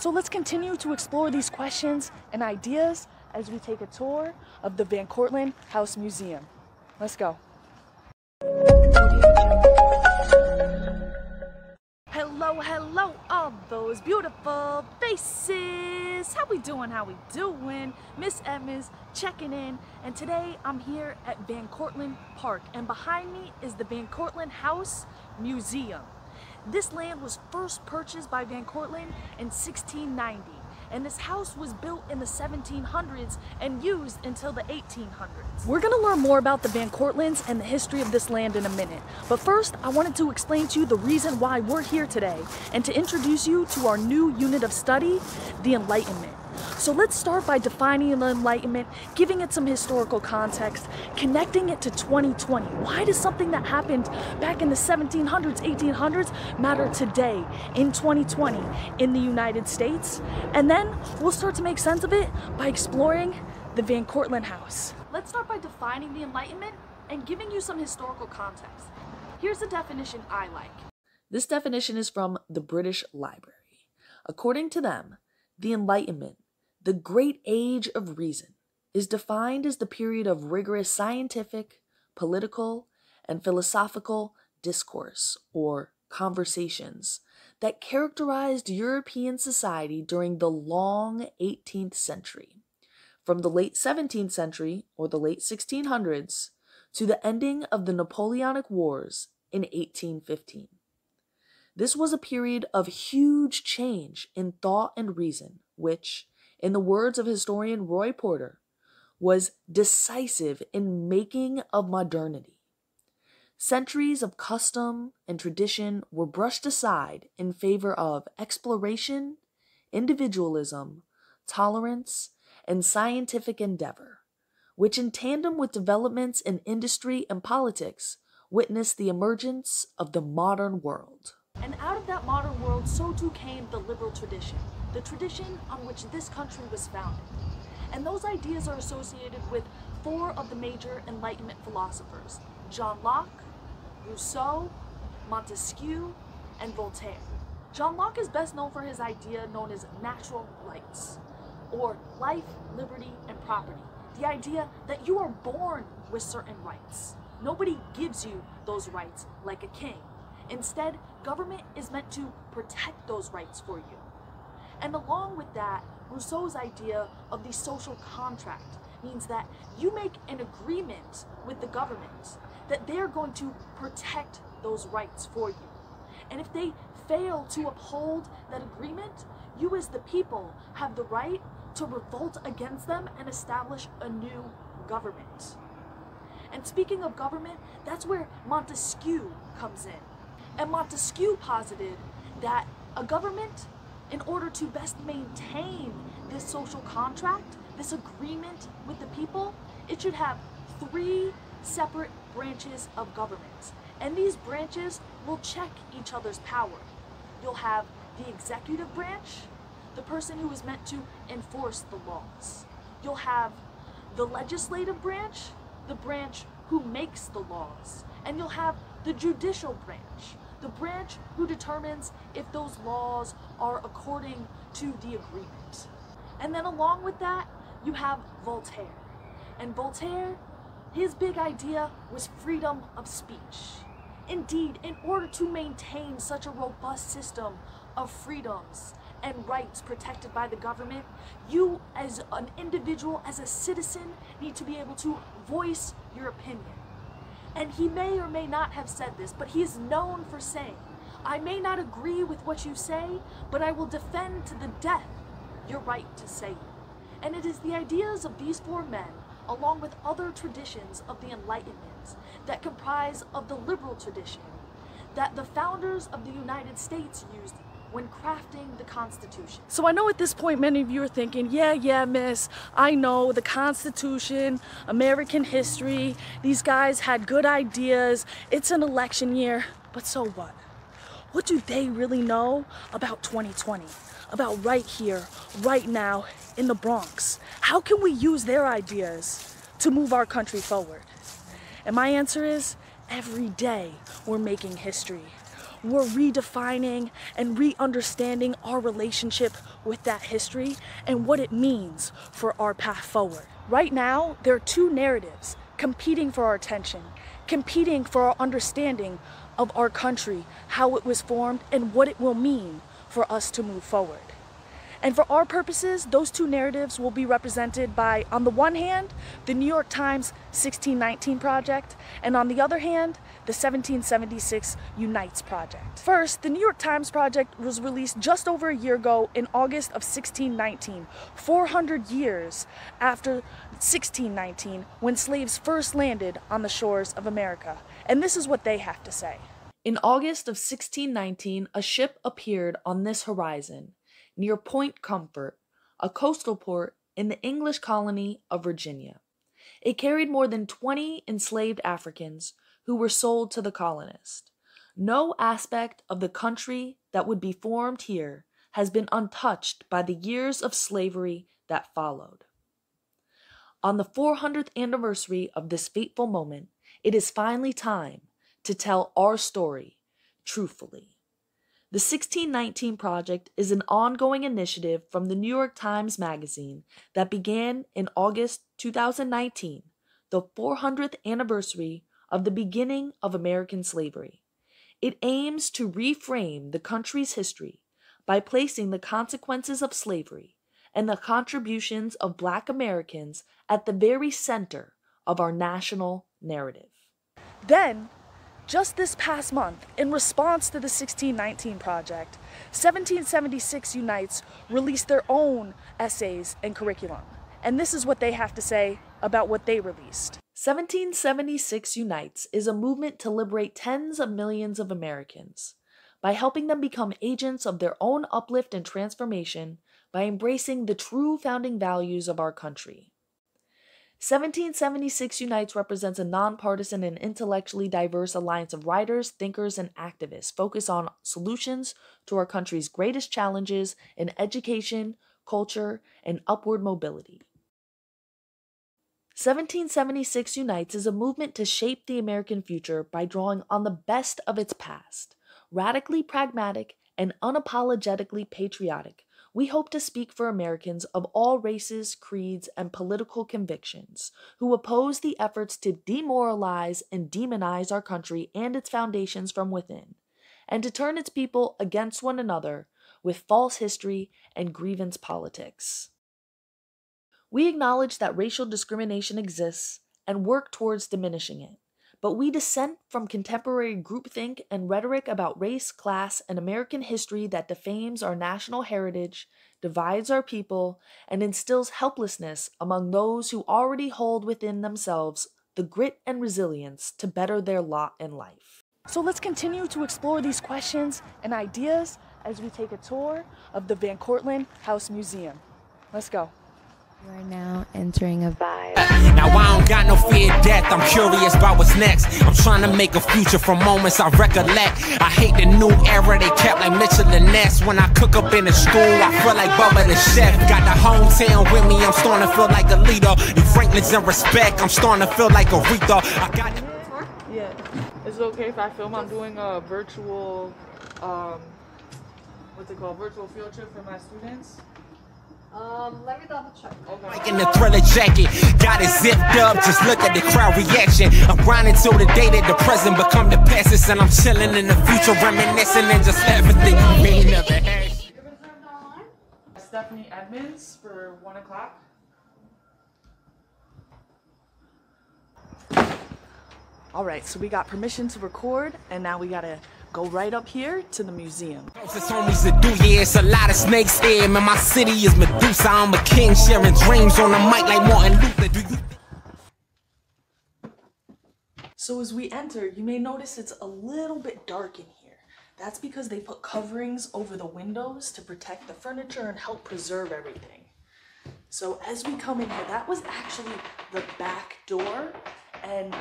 So let's continue to explore these questions and ideas as we take a tour of the Van Cortlandt House Museum. Let's go. Hello, hello, all those beautiful faces. How we doing, how we doing? Miss Edmonds checking in, and today I'm here at Van Cortlandt Park, and behind me is the Van Cortlandt House Museum. This land was first purchased by Van Cortlandt in 1690, and this house was built in the 1700s and used until the 1800s. We're gonna learn more about the Van Cortlandts and the history of this land in a minute, but first I wanted to explain to you the reason why we're here today and to introduce you to our new unit of study, the Enlightenment. So let's start by defining the Enlightenment, giving it some historical context, connecting it to 2020. Why does something that happened back in the 1700s, 1800s matter today in 2020 in the United States? And then we'll start to make sense of it by exploring the Van Cortlandt House. Let's start by defining the Enlightenment and giving you some historical context. Here's the definition I like. This definition is from the British Library. According to them, the Enlightenment, the Great Age of Reason, is defined as the period of rigorous scientific, political, and philosophical discourse or conversations that characterized European society during the long 18th century, from the late 17th century or the late 1600s to the ending of the Napoleonic Wars in 1815. This was a period of huge change in thought and reason, which, in the words of historian Roy Porter, was decisive in making of modernity. Centuries of custom and tradition were brushed aside in favor of exploration, individualism, tolerance, and scientific endeavor, which in tandem with developments in industry and politics witnessed the emergence of the modern world. And out of that modern world, so too came the liberal tradition, the tradition on which this country was founded. And those ideas are associated with four of the major Enlightenment philosophers: John Locke, Rousseau, Montesquieu, and Voltaire. John Locke is best known for his idea known as natural rights, or life, liberty, and property. The idea that you are born with certain rights. Nobody gives you those rights like a king. Instead, government is meant to protect those rights for you. And along with that, Rousseau's idea of the social contract means that you make an agreement with the government that they're going to protect those rights for you. And if they fail to uphold that agreement, you as the people have the right to revolt against them and establish a new government. And speaking of government, that's where Montesquieu comes in. And Montesquieu posited that a government, in order to best maintain this social contract, this agreement with the people, it should have three separate branches of government. And these branches will check each other's power. You'll have the executive branch, the person who is meant to enforce the laws. You'll have the legislative branch, the branch who makes the laws. And you'll have the judicial branch, the branch who determines if those laws are according to the agreement. And then along with that, you have Voltaire. And Voltaire, his big idea was freedom of speech. Indeed, in order to maintain such a robust system of freedoms and rights protected by the government, you as an individual, as a citizen, need to be able to voice your opinion. And he may or may not have said this, but he is known for saying, "I may not agree with what you say, but I will defend to the death your right to say it." And it is the ideas of these four men, along with other traditions of the Enlightenment that comprise of the liberal tradition, that the founders of the United States used when crafting the Constitution. So I know at this point many of you are thinking, yeah, miss, I know the Constitution, American history, these guys had good ideas, it's an election year, but so what? What do they really know about 2020, about right here, right now, in the Bronx? How can we use their ideas to move our country forward? And my answer is, every day we're making history. we're redefining and re-understanding our relationship with that history and what it means for our path forward. Right now, there are two narratives competing for our attention, competing for our understanding of our country, how it was formed, and what it will mean for us to move forward. And for our purposes, those two narratives will be represented by, on the one hand, the New York Times 1619 Project, and on the other hand, the 1776 Unites Project. First, the New York Times Project was released just over a year ago in August of 1619, 400 years after 1619, when slaves first landed on the shores of America. And this is what they have to say. In August of 1619, a ship appeared on this horizon, near Point Comfort, a coastal port in the English colony of Virginia. It carried more than 20 enslaved Africans who were sold to the colonists. No aspect of the country that would be formed here has been untouched by the years of slavery that followed. On the 400th anniversary of this fateful moment, it is finally time to tell our story truthfully. The 1619 Project is an ongoing initiative from the New York Times Magazine that began in August 2019, the 400th anniversary of the beginning of American slavery. It aims to reframe the country's history by placing the consequences of slavery and the contributions of Black Americans at the very center of our national narrative. Then, just this past month, in response to the 1619 Project, 1776 Unites released their own essays and curriculum. And this is what they have to say about what they released. 1776 Unites is a movement to liberate tens of millions of Americans by helping them become agents of their own uplift and transformation by embracing the true founding values of our country. 1776 Unites represents a nonpartisan and intellectually diverse alliance of writers, thinkers, and activists focused on solutions to our country's greatest challenges in education, culture, and upward mobility. 1776 Unites is a movement to shape the American future by drawing on the best of its past. Radically pragmatic and unapologetically patriotic, we hope to speak for Americans of all races, creeds, and political convictions who oppose the efforts to demoralize and demonize our country and its foundations from within, and to turn its people against one another with false history and grievance politics. We acknowledge that racial discrimination exists and work towards diminishing it, but we dissent from contemporary groupthink and rhetoric about race, class, and American history that defames our national heritage, divides our people, and instills helplessness among those who already hold within themselves the grit and resilience to better their lot in life. So let's continue to explore these questions and ideas as we take a tour of the Van Cortlandt House Museum. Let's go. You are now entering a vibe. Now I don't got no fear of death, I'm curious about what's next. I'm trying to make a future from moments I recollect. I hate the new era they kept like Mitchell and Ness. When I cook up in the school, I feel like Bubba the Chef. Got the hometown with me, I'm starting to feel like a leader. The Franklin's in respect, I'm starting to feel like Aretha. I got it. Yeah, is it okay if I film? I'm doing a virtual, what's it called, virtual field trip for my students. Let me double check. Like in the Thriller jacket, got it zipped up, just look at the crowd reaction. I'm grinding till the day that the present become the past, and I'm chilling in the future, reminiscing and just everything meaning of it. You're gonna turn it online? Stephanie Edmonds for 1 o'clock. Alright, so we got permission to record, and now we gotta go right up here to the museum. It's a lot of snakes here, and my city is Medusa. I'm a king sharing dreams on the mic like Martin Luther. So as we enter, you may notice it's a little bit dark in here. That's because they put coverings over the windows to protect the furniture and help preserve everything. So as we come in here, that was actually the back door, and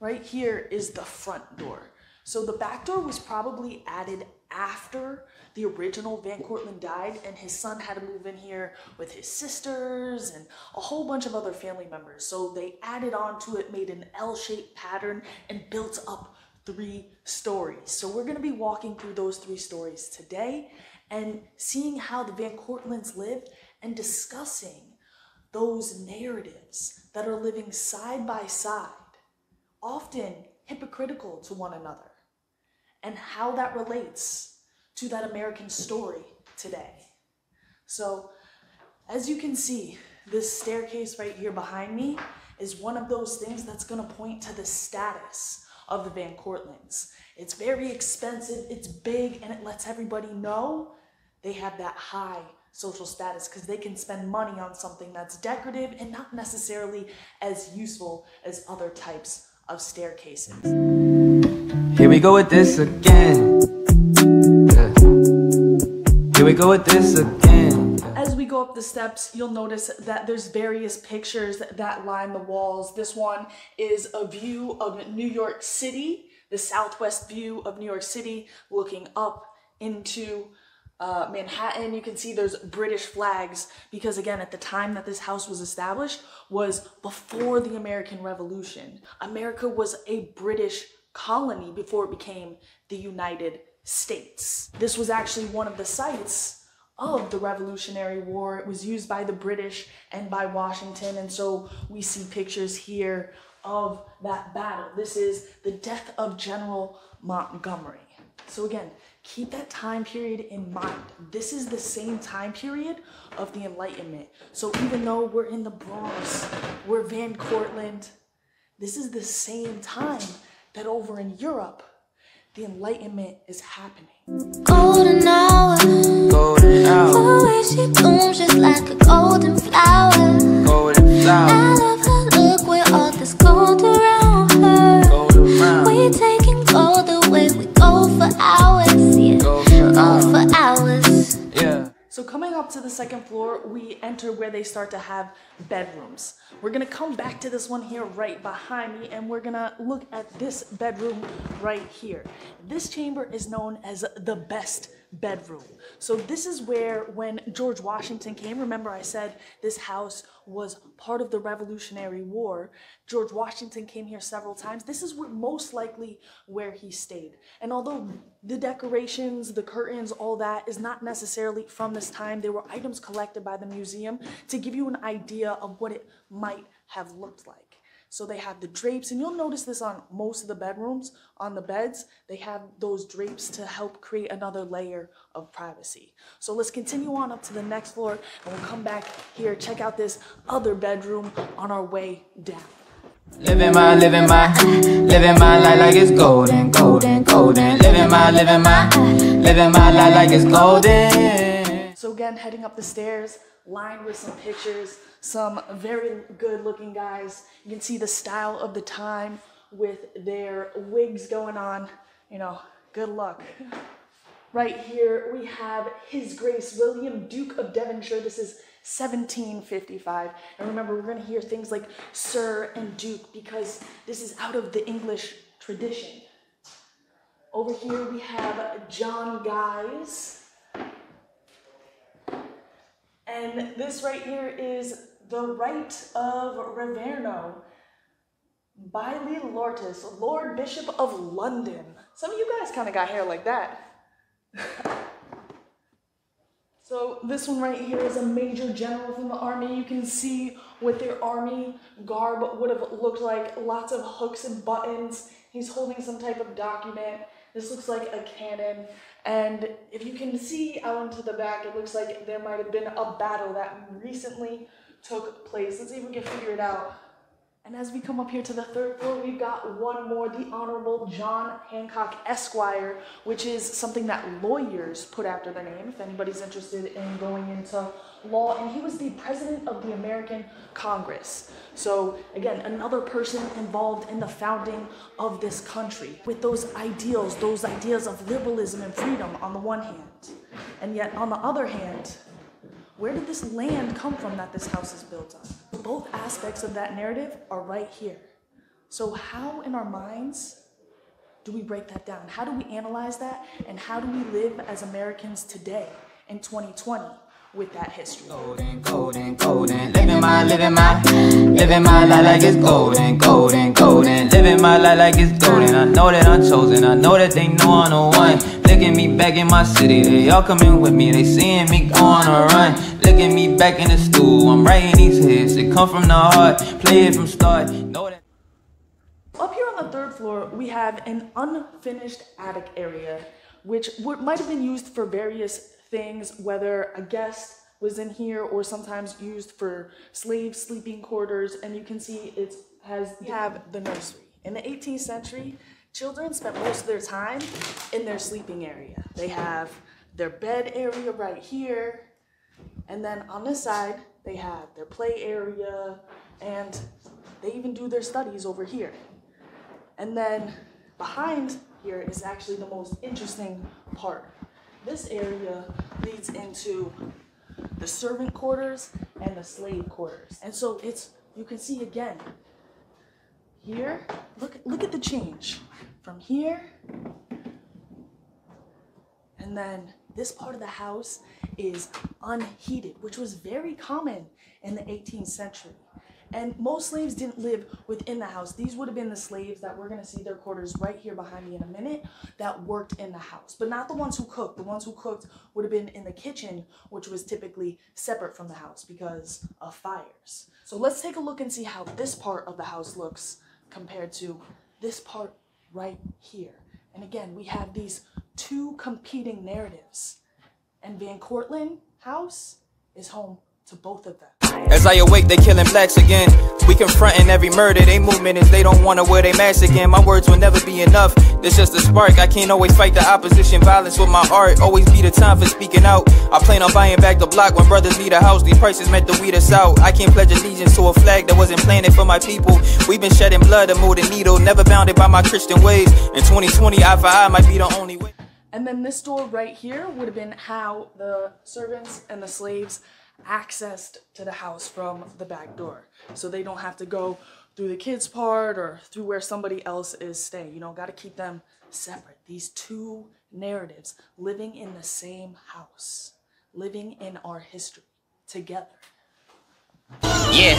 right here is the front door. So the back door was probably added after the original Van Cortlandt died, and his son had to move in here with his sisters and a whole bunch of other family members. So they added on to it, made an L-shaped pattern, and built up three stories. So we're going to be walking through those three stories today and seeing how the Van Cortlandts lived and discussing those narratives that are living side by side, often hypocritical to one another, and how that relates to that American story today. So as you can see, this staircase right here behind me is one of those things that's going to point to the status of the Van Cortlandts. It's very expensive, it's big, and it lets everybody know they have that high social status because they can spend money on something that's decorative and not necessarily as useful as other types of staircases. Here we go with this again. Here we go with this again. As we go up the steps, you'll notice that there's various pictures that line the walls. This one is a view of New York City, the southwest view of New York City, looking up into Manhattan. You can see there's British flags because, again, at the time that this house was established was before the American Revolution. America was a British colony before it became the United States. This was actually one of the sites of the Revolutionary War. It was used by the British and by Washington, and so we see pictures here of that battle. This is the death of General Montgomery. So again, keep that time period in mind. This is the same time period of the Enlightenment. So even though we're in the Bronx, we're Van Cortlandt, this is the same time that over in Europe, the Enlightenment is happening. Golden hour. Golden hour. The way she blooms just like a golden flower. Golden flower. I love her look with all this gold around her. Gold around. We're taking gold away. We go for hours. Yeah. Go for hours. Yeah. So coming up to the second floor, we enter where they start to have bedrooms. We're gonna come back to this one here right behind me, and we're gonna look at this bedroom right here. This chamber is known as the best bedroom. So this is where, when George Washington came, remember I said this house was part of the Revolutionary War. George Washington came here several times. This is where, most likely where he stayed. And although the decorations, the curtains, all that is not necessarily from this time, they were items collected by the museum to give you an idea of what it might have looked like. So they have the drapes, and you'll notice this on most of the bedrooms, on the beds, they have those drapes to help create another layer of privacy. So let's continue on up to the next floor, and we'll come back here, check out this other bedroom on our way down. Living my life like it's golden, golden, golden. Living my life like it's golden. So again, heading up the stairs, lined with some pictures, some very good looking guys. You can see the style of the time with their wigs going on, you know, good luck. Right here we have His Grace William, Duke of Devonshire. This is 1755, and remember, we're going to hear things like Sir and Duke because this is out of the English tradition. Over here we have John Guise. And this right here is the Rite of Reverno by Lee Lortis, Lord Bishop of London. Some of you guys kind of got hair like that. So this one right here is a major general from the army. You can see what their army garb would have looked like. Lots of hooks and buttons. He's holding some type of document. This looks like a cannon, and if you can see out into the back, it looks like there might have been a battle that recently took place. Let's see if we can figure it out. And as we come up here to the third floor, we've got one more, the Honorable John Hancock Esquire, which is something that lawyers put after their name, if anybody's interested in going into law. And he was the president of the American Congress. So again, another person involved in the founding of this country with those ideas of liberalism and freedom on the one hand. And yet on the other hand, where did this land come from that this house is built on? Both aspects of that narrative are right here. So how in our minds do we break that down? How do we analyze that? And how do we live as Americans today in 2020 with that history. Golden, living my life like it's golden, living my life like it's golden. I know that I'm chosen, I know that they know I'm the one. Look at me back in my city, they all coming with me, they seeing me go on a run. Look at me back in the stool, I'm writing these hits, it come from the heart, play it from start, know that. Up here on the third floor, we have an unfinished attic area, which might have been used for various things, whether a guest was in here or sometimes used for slave sleeping quarters. And you can see it has the nursery. In the 18th century, children spent most of their time in their sleeping area. They have their bed area right here. And then on this side, they have their play area, and they even do their studies over here. And then behind here is actually the most interesting part. This area leads into the servant quarters and the slave quarters. And so it's, you can see again, here, look at the change. From here, and then this part of the house is unheated, which was very common in the 18th century. And most slaves didn't live within the house. These would have been the slaves that we're gonna see their quarters right here behind me in a minute that worked in the house, but not the ones who cooked. The ones who cooked would have been in the kitchen, which was typically separate from the house because of fires. So let's take a look and see how this part of the house looks compared to this part right here. And again, we have these two competing narratives, and Van Cortlandt House is home to both of them. As I awake, they killing blacks again. We confronting every murder. They movement is they don't want to wear their masks again. My words will never be enough. There's just a spark. I can't always fight the opposition. Violence with my art. Always be the time for speaking out. I plan on buying back the block when brothers need a house. These prices meant to weed us out. I can't pledge allegiance to a flag that wasn't planted for my people. We've been shedding blood to move the needle. Never bounded by my Christian ways. In 2020, eye for eye might be the only way. And then this door right here would have been how the servants and the slaves accessed to the house from the back door, so they don't have to go through the kids part or through where somebody else is staying. You know, got to keep them separate. These two narratives living in the same house, living in our history together. Yeah,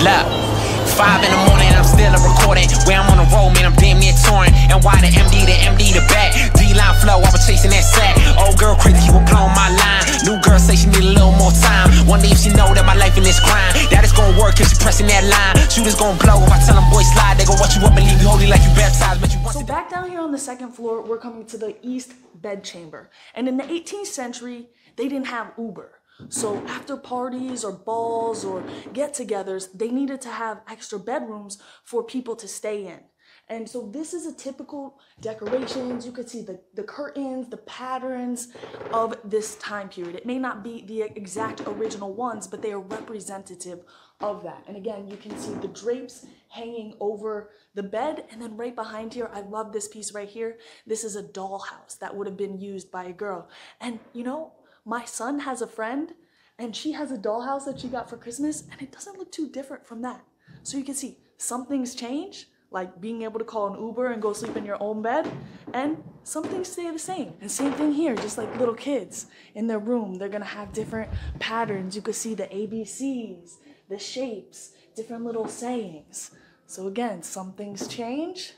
look, 5 in the morning, I'm still a recording. Where I'm on the road, man, I'm damn near touring. And why the MD, the back, D-line flow, I was chasing that sack. Old girl crazy, you were blowing my line. New girl say she need a little more time. Wonder if she know that my life in this crime. That is gonna work if she pressing that line. Shooters gonna blow if I tell them boy slide. They gonna watch you up and leave you holy like you baptized. But you want so back down here on the second floor, we're coming to the east bedchamber. And in the 18th century, they didn't have Uber. So after parties or balls or get-togethers, they needed to have extra bedrooms for people to stay in. And so this is a typical decorations. You could see the curtains, the patterns of this time period. It may not be the exact original ones, but they are representative of that. And again, you can see the drapes hanging over the bed. And then right behind here, I love this piece right here. This is a dollhouse that would have been used by a girl. And you know, my son has a friend and she has a dollhouse that she got for Christmas, and it doesn't look too different from that. So you can see some things change, like being able to call an Uber and go sleep in your own bed, and some things stay the same. And same thing here, just like little kids in their room, they're gonna have different patterns. You could see the ABCs, the shapes, different little sayings. So again, some things change,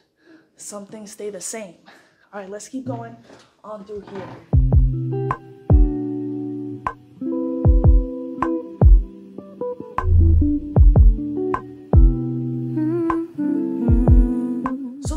some things stay the same. All right, let's keep going on through here.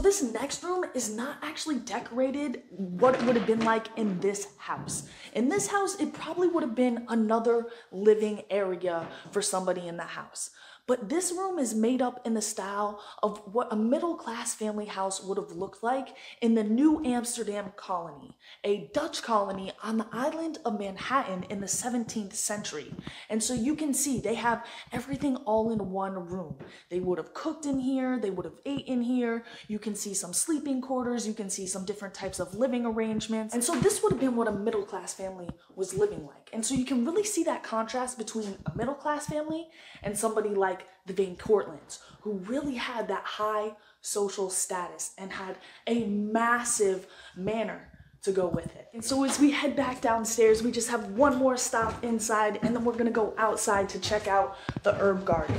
This next room is not actually decorated what it would have been like in this house. In this house, it probably would have been another living area for somebody in the house. But this room is made up in the style of what a middle-class family house would have looked like in the New Amsterdam colony, a Dutch colony on the island of Manhattan in the 17th century. And so you can see they have everything all in one room. They would have cooked in here, they would have ate in here. You can see some sleeping quarters, you can see some different types of living arrangements. And so this would have been what a middle-class family was living like. And so you can really see that contrast between a middle-class family and somebody like the Van Cortlandts, who really had that high social status and had a massive manor to go with it. And so as we head back downstairs, we just have one more stop inside, and then we're gonna go outside to check out the herb garden.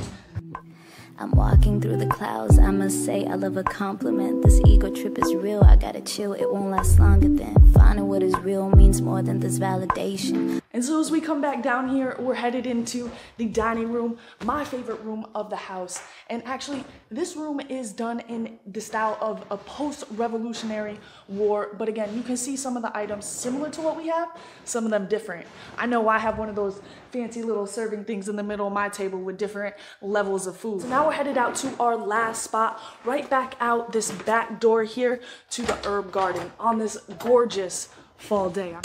I'm walking through the clouds, I must say I love a compliment. This ego trip is real, I gotta chill, it won't last longer than finding what is real means more than this validation. And so as we come back down here, we're headed into the dining room, my favorite room of the house. And actually, this room is done in the style of a post-Revolutionary War. But again, you can see some of the items similar to what we have, some of them different. I know I have one of those fancy little serving things in the middle of my table with different levels of food. So now we're headed out to our last spot, right back out this back door here to the herb garden on this gorgeous fall day.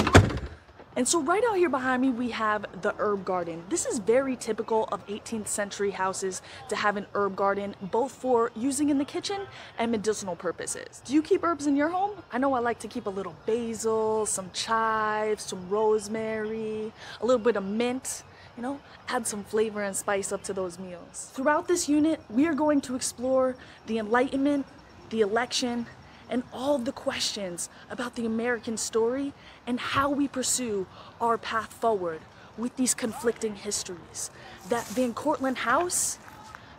And so right out here behind me, we have the herb garden. This is very typical of 18th century houses to have an herb garden, both for using in the kitchen and medicinal purposes. Do you keep herbs in your home? I know I like to keep a little basil, some chives, some rosemary, a little bit of mint. You know, add some flavor and spice up to those meals. Throughout this unit, we are going to explore the Enlightenment, the election, and all the questions about the American story and how we pursue our path forward with these conflicting histories that Van Cortlandt House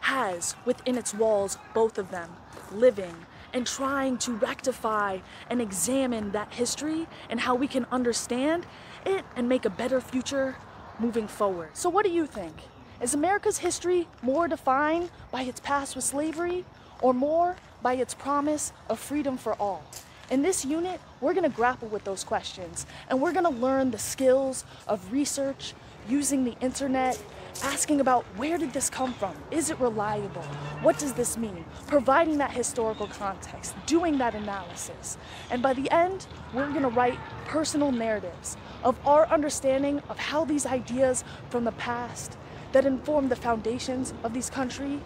has within its walls, both of them living and trying to rectify and examine that history and how we can understand it and make a better future moving forward. So what do you think? Is America's history more defined by its past with slavery or more by its promise of freedom for all? In this unit, we're gonna grapple with those questions, and we're gonna learn the skills of research, using the internet, asking about where did this come from? Is it reliable? What does this mean? Providing that historical context, doing that analysis. And by the end, we're gonna write personal narratives of our understanding of how these ideas from the past that inform the foundations of this country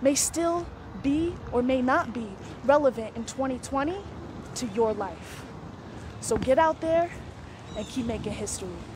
may still be or may not be relevant in 2020 to your life. So get out there and keep making history.